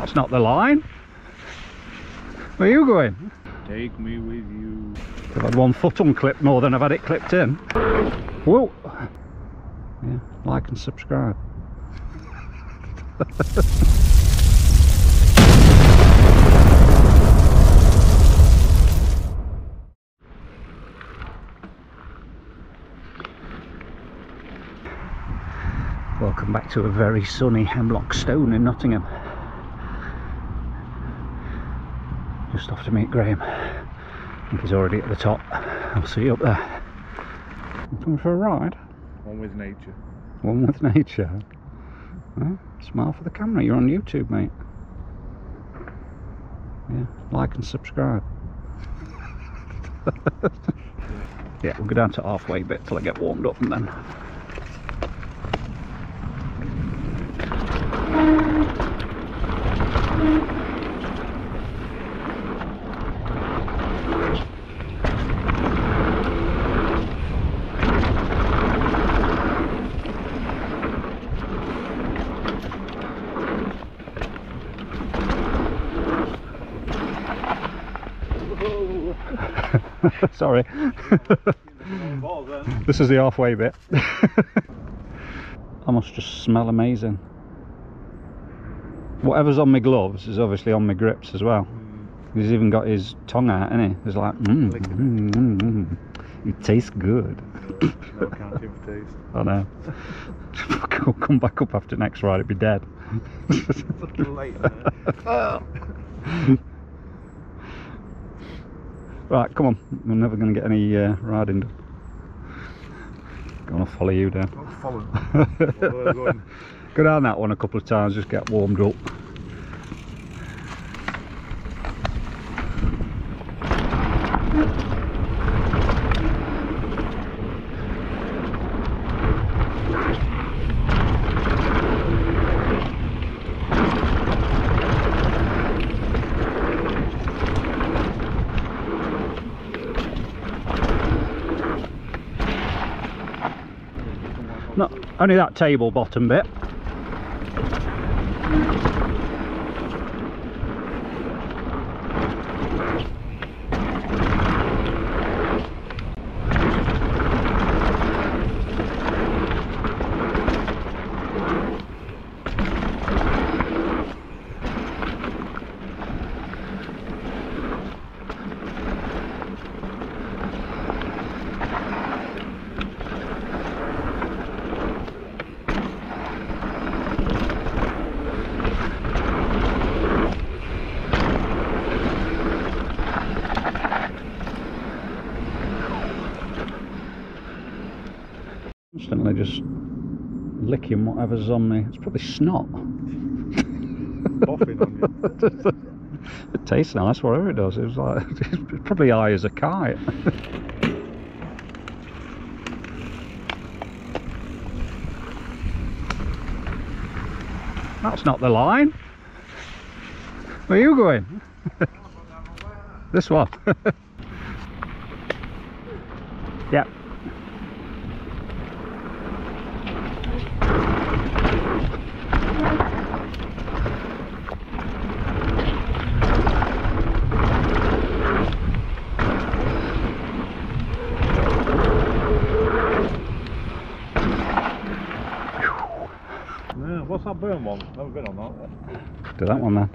That's not the line. Where are you going? Take me with you. I've had one foot unclipped more than I've had it clipped in. Whoa! Yeah, like and subscribe. Welcome back to a very sunny Hemlock Stone in Nottingham. Just off to meet Graham. I think he's already at the top. I'll see you up there. You coming for a ride? One with nature. One with nature. Well, smile for the camera. You're on YouTube, mate. Yeah, like and subscribe. Yeah, we'll go down to halfway bit till I get warmed up and then. Sorry. This is the halfway bit. I must just smell amazing. Whatever's on my gloves is obviously on my grips as well. He's even got his tongue out, isn't he? He's like, It tastes good. No counting for taste. I know. I'll come back up after next ride, it'd be dead. It's a little late, man. Right, come on, I'm never going to get any riding done. I'm going to follow you down. Don't follow. Go down that one a couple of times, just get warmed up. Not only that table bottom bit. Constantly just licking whatever's on me. It's probably snot. Boffing on you. It tastes nice, whatever it does. It was like, it's probably high as a kite. That's not the line. Where are you going? This one. Yep. That burn one, never been on that. Do that one then.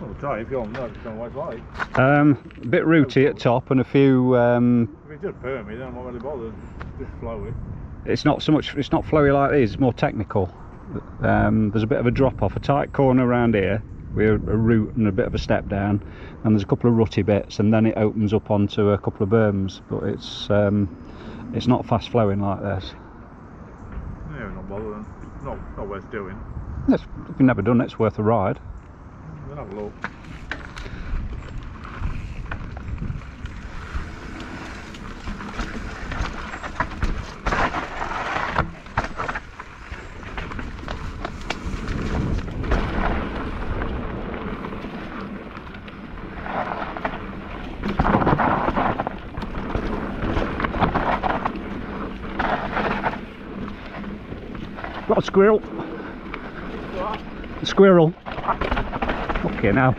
Well, try if you want. No, it's kind of what it's like. A bit rooty at top and a few. If it's just permy, then I'm not really bothered. Just flowy. It's not so much. It's not flowy like this. It's more technical. There's a bit of a drop off, a tight corner around here. We're a root and a bit of a step down, and there's a couple of rutty bits, and then it opens up onto a couple of berms. But it's not fast flowing like this. Yeah, we're not bothered. Not worth doing. Yes, if you've never done it, it's worth a ride. We'll have a look. Got a squirrel. What? A squirrel. Fucking hell.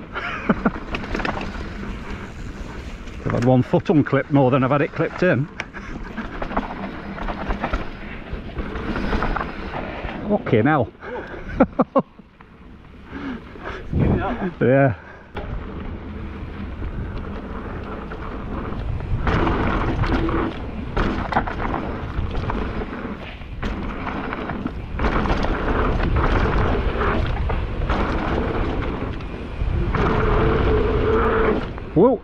I've had one foot unclipped more than I've had it clipped in. Fucking hell. Yeah. Whoa.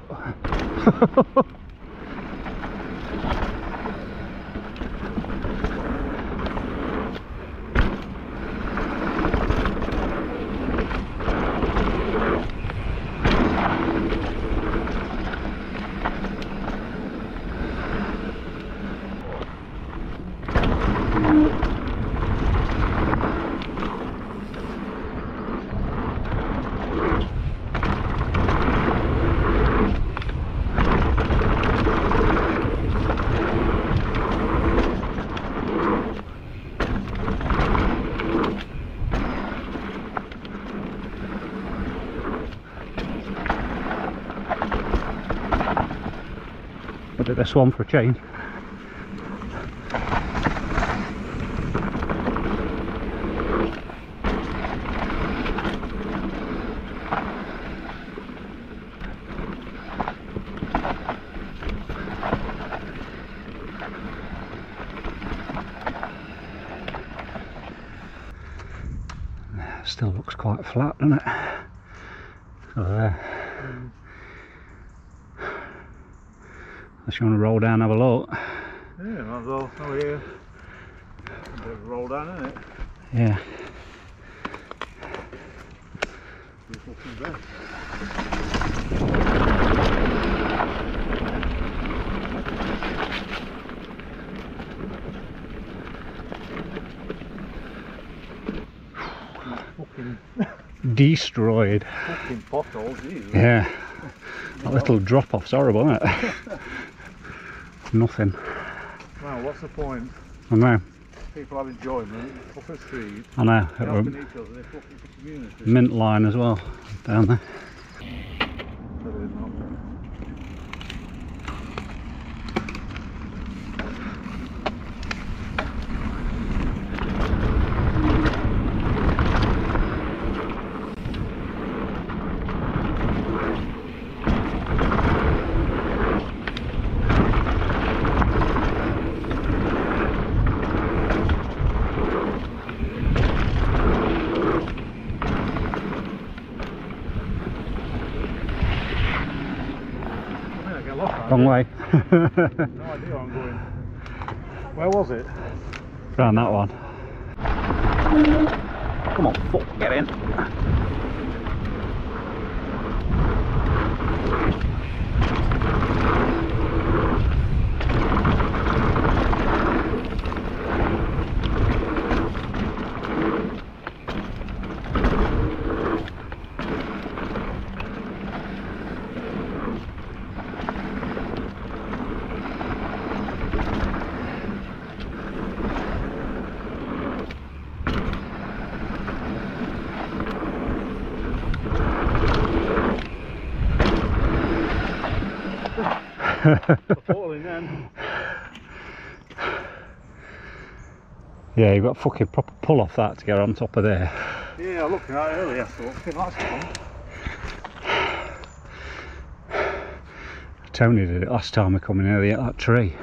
At this one for a change. Still looks quite flat, doesn't it? Unless you want to roll down and have a look. Yeah, might as well. Oh, yeah. A bit of a roll down, isn't it? Yeah. Beautiful from there. Fucking destroyed. Fucking potholes, either. Yeah. That little drop off's horrible, isn't it? Nothing. Wow, what's the point? I know. People have enjoyment, up a street. I know. They're helping each other, they're fucking for community. Mint line as well, down there. Long way. No idea where I'm going. Where was it? Round that one. Come on, fuck, get in. Falling then. Yeah, you've got a fucking proper pull off that to get on top of there. Yeah, I looked at it earlier, I thought, that's fun. Tony did it last time we come in early at that tree.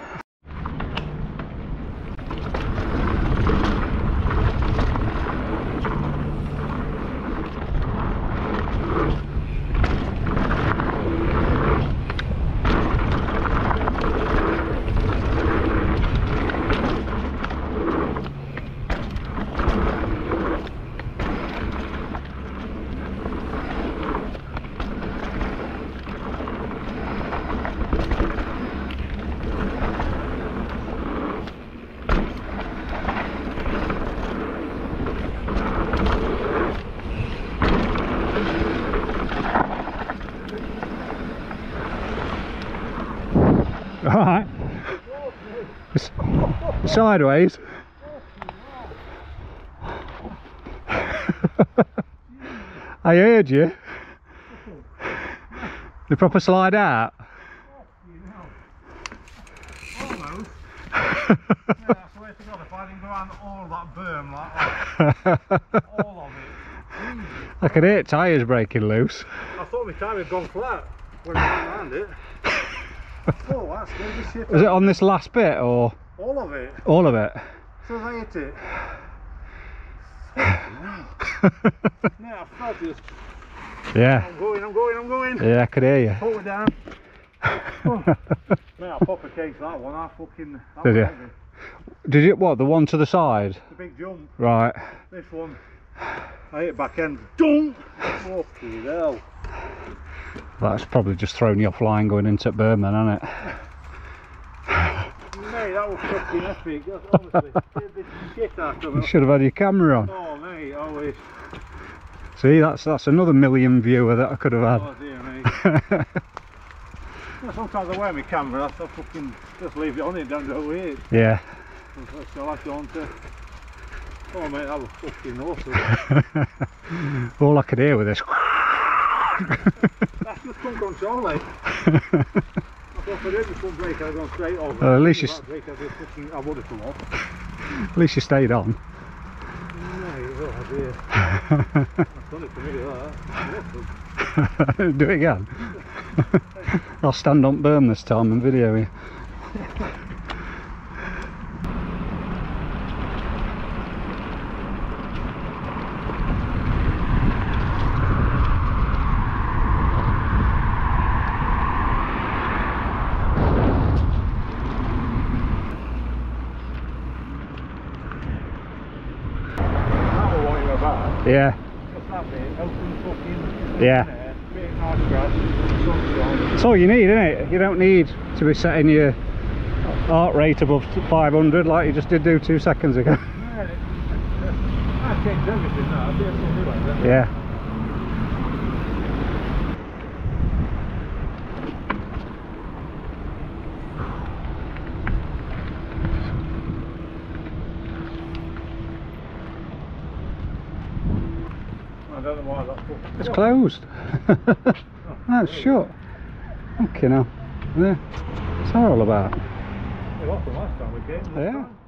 Alright. Sideways. I heard you. They proper slide out? Almost. Yeah, that's the way to go. If I didn't go around all that berm like that, all of it. Easy. I can hear tyres breaking loose. I thought my tyre had gone flat when I went around it. Oh, that's crazy shit. Was it on this last bit or? All of it. All of it. So I hit it. Now I felt just. Yeah. I'm going. Yeah, I could hear you. Hold it down. Oh. Man, I pop a case that one. I fucking. Did you? Heavy. Did you? What? The one to the side? The big jump. Right. This one. I hit it back end. Dunk! Fucking hell. That's probably just thrown you offline going into Burma, hasn't it? Mate, that was fucking epic. Honestly, scared the shit out of it. You should have had your camera on. Oh, mate, I wish. See, that's another million viewer that I could have had. Oh, dear, mate. Sometimes I wear my camera, I fucking just leave it on it, don't know it. Yeah. So I don't. Oh, mate, that was fucking awesome. All I could hear with this. That's just come control, mate. At least you stayed on. Oh dear. I've done it for me, that. Do it again. I'll stand on berm this time and video you. Yeah. Yeah. That's all you need, isn't it? You don't need to be setting your heart rate above 500 like you just did do 2 seconds ago. Yeah. It's closed. That's shut. Okay now. That's all about. Yeah.